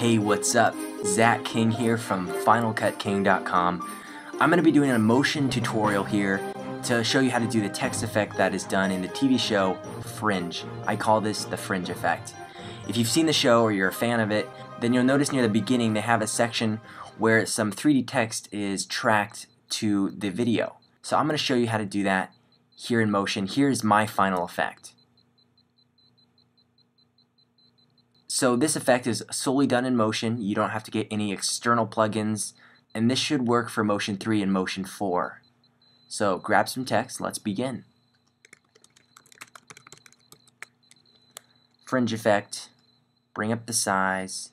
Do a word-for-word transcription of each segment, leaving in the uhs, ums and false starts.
Hey, what's up? Zach King here from Final Cut King dot com. I'm going to be doing a motion tutorial here to show you how to do the text effect that is done in the T V show Fringe. I call this the Fringe effect. If you've seen the show or you're a fan of it, then you'll notice near the beginning they have a section where some three D text is tracked to the video. So I'm going to show you how to do that here in Motion. Here's my final effect. So this effect is solely done in Motion. You don't have to get any external plugins, and this should work for Motion three and Motion four. So grab some text, let's begin. Fringe effect, bring up the size.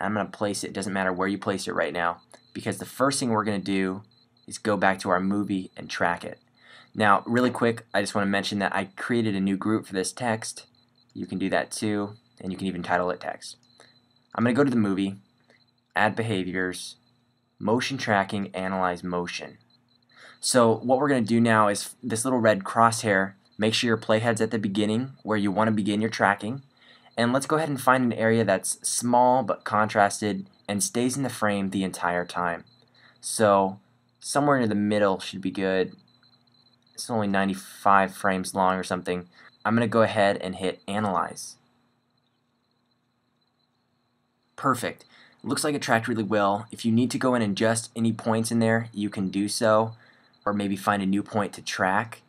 I'm going to place it, doesn't matter where you place it right now, because the first thing we're going to do is go back to our movie and track it. Now really quick, I just want to mention that I created a new group for this text. You can do that too, and you can even title it text. I'm going to go to the movie, add behaviors, motion tracking, analyze motion. So what we're going to do now is this little red crosshair, make sure your playhead's at the beginning where you want to begin your tracking, and let's go ahead and find an area that's small but contrasted and stays in the frame the entire time. So somewhere near the middle should be good. It's only ninety-five frames long or something. I'm going to go ahead and hit analyze. Perfect. Looks like it tracked really well. If you need to go in and adjust any points in there, you can do so, or maybe find a new point to track.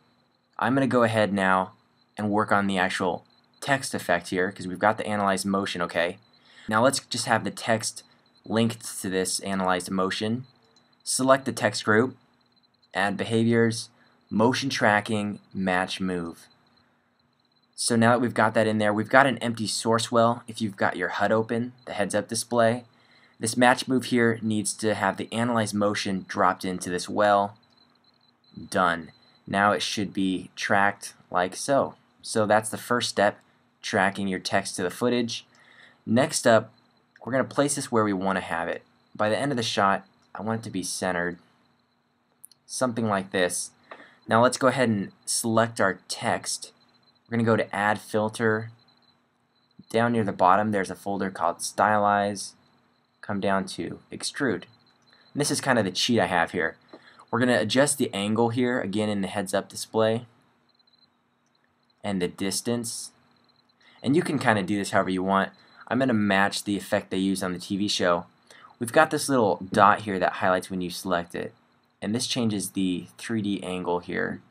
I'm going to go ahead now and work on the actual text effect here, because we've got the analyzed motion, okay? Now let's just have the text linked to this analyzed motion. Select the text group, add behaviors, motion tracking, match move. So now that we've got that in there, we've got an empty source well if you've got your H U D open, the heads-up display. This match move here needs to have the analyze motion dropped into this well. Done. Now it should be tracked like so. So that's the first step, tracking your text to the footage. Next up, we're going to place this where we want to have it. By the end of the shot, I want it to be centered. Something like this. Now let's go ahead and select our text. We're going to go to Add Filter. Down near the bottom there's a folder called Stylize. Come down to Extrude. And this is kind of the cheat I have here. We're going to adjust the angle here, again in the heads-up display, and the distance. And you can kind of do this however you want. I'm going to match the effect they use on the T V show. We've got this little dot here that highlights when you select it. And this changes the three D angle here.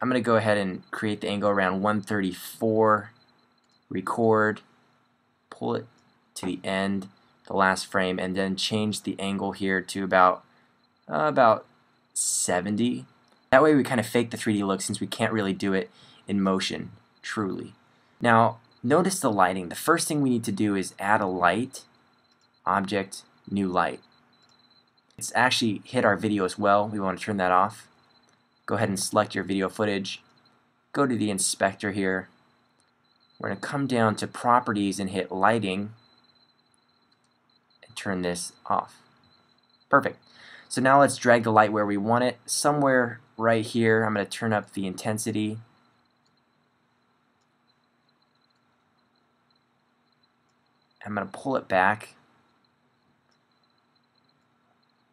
I'm going to go ahead and create the angle around one thirty-four, record, pull it to the end, the last frame, and then change the angle here to about, uh, about seventy. That way we kind of fake the three D look since we can't really do it in Motion, truly. Now notice the lighting. The first thing we need to do is add a light, object, new light. It's actually hit our video as well. We want to turn that off. Go ahead and select your video footage, go to the inspector here, we're going to come down to properties and hit lighting and turn this off. Perfect. So now let's drag the light where we want it, somewhere right here. I'm going to turn up the intensity. I'm going to pull it back.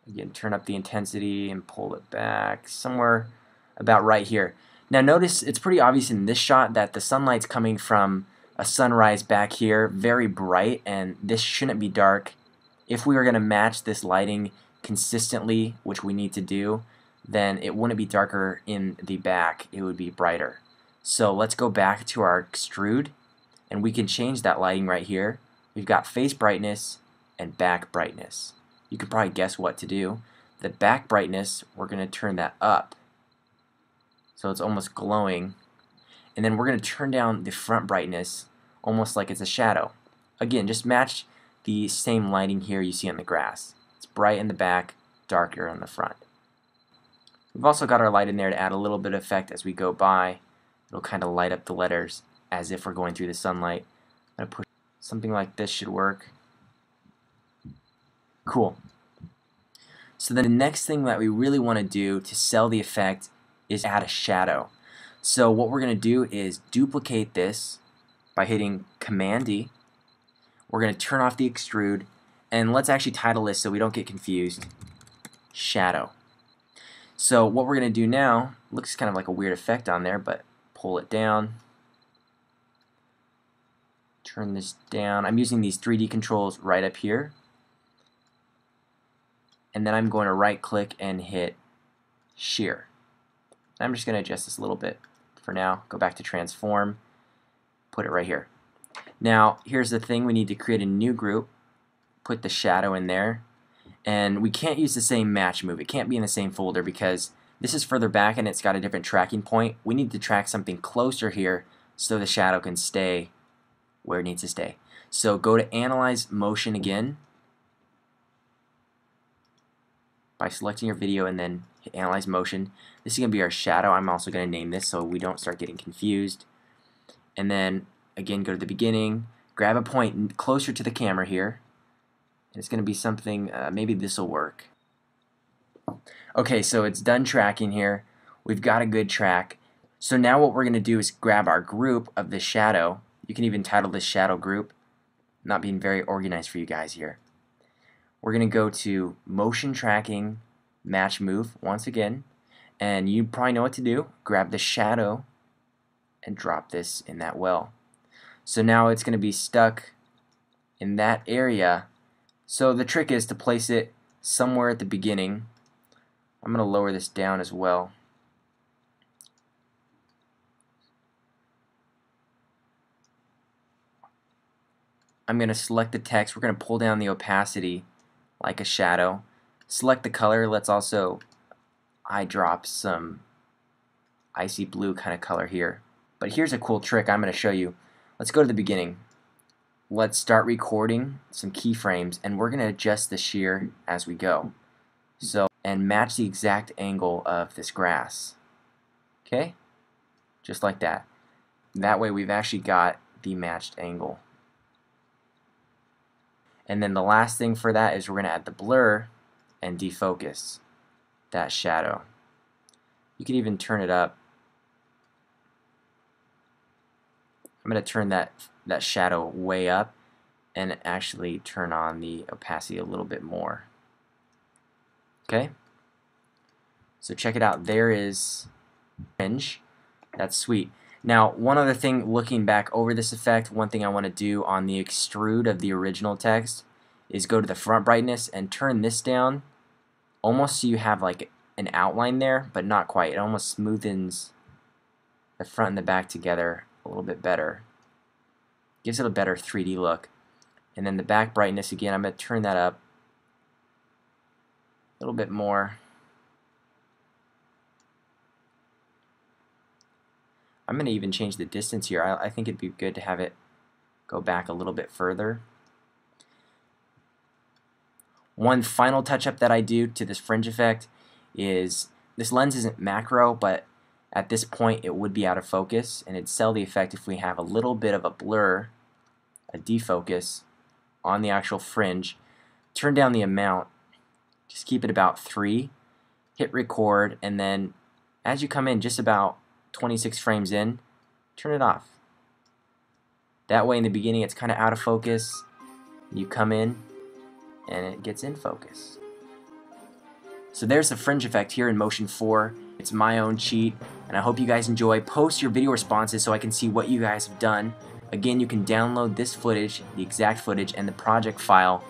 Again, turn up the intensity and pull it back somewhere about right here. Now notice it's pretty obvious in this shot that the sunlight's coming from a sunrise back here, very bright, and this shouldn't be dark. If we were going to match this lighting consistently, which we need to do, then it wouldn't be darker in the back, it would be brighter. So let's go back to our extrude and we can change that lighting right here. We've got face brightness and back brightness. You can probably guess what to do. The back brightness, we're going to turn that up so it's almost glowing, and then we're going to turn down the front brightness almost like it's a shadow. Again, just match the same lighting here you see on the grass. It's bright in the back, darker on the front. We've also got our light in there to add a little bit of effect as we go by. It'll kind of light up the letters as if we're going through the sunlight. I'm going to push something like this, should work. Cool. So then the next thing that we really want to do to sell the effect is add a shadow. So what we're going to do is duplicate this by hitting Command D. We're going to turn off the extrude, and let's actually title this so we don't get confused, shadow. So what we're going to do now, looks kind of like a weird effect on there, but pull it down, turn this down. I'm using these three D controls right up here, and then I'm going to right click and hit shear. I'm just going to adjust this a little bit for now, go back to transform, put it right here. Now here's the thing, we need to create a new group, put the shadow in there, and we can't use the same match move. It can't be in the same folder because this is further back and it's got a different tracking point. We need to track something closer here so the shadow can stay where it needs to stay. So go to Analyze Motion again by selecting your video and then hit Analyze Motion. This is going to be our shadow. I'm also going to name this so we don't start getting confused. And then again, go to the beginning, grab a point closer to the camera here. It's going to be something, uh, maybe this will work. Okay, so it's done tracking here. We've got a good track. So now what we're going to do is grab our group of the shadow. You can even title this shadow group. I'm not being very organized for you guys here. We're going to go to Motion Tracking, Match Move once again. And you probably know what to do. Grab the shadow and drop this in that well. So now it's going to be stuck in that area. So the trick is to place it somewhere at the beginning. I'm going to lower this down as well. I'm going to select the text. We're going to pull down the opacity like a shadow. Select the color. Let's also eye drop some icy blue kind of color here. But here's a cool trick I'm going to show you. Let's go to the beginning. Let's start recording some keyframes, and we're going to adjust the shear as we go. So, and match the exact angle of this grass. Okay? Just like that. That way we've actually got the matched angle. And then the last thing for that is we're going to add the blur and defocus that shadow. You can even turn it up. I'm going to turn that that shadow way up and actually turn on the opacity a little bit more. Okay? So check it out. There is Fringe. That's sweet. Now, one other thing, looking back over this effect, one thing I want to do on the extrude of the original text is go to the front brightness and turn this down almost so you have like an outline there, but not quite. It almost smoothens the front and the back together a little bit better. Gives it a better three D look. And then the back brightness, again, I'm going to turn that up a little bit more. I'm going to even change the distance here. I, I think it'd be good to have it go back a little bit further. One final touch-up that I do to this fringe effect is this lens isn't macro, but at this point it would be out of focus, and it'd sell the effect if we have a little bit of a blur, a defocus on the actual fringe. Turn down the amount, just keep it about three, hit record, and then as you come in just about twenty-six frames in, turn it off. That way in the beginning it's kinda out of focus, you come in and it gets in focus. So there's the fringe effect here in Motion four. It's my own cheat, and I hope you guys enjoy. Post your video responses so I can see what you guys have done. Again, you can download this footage, the exact footage, and the project file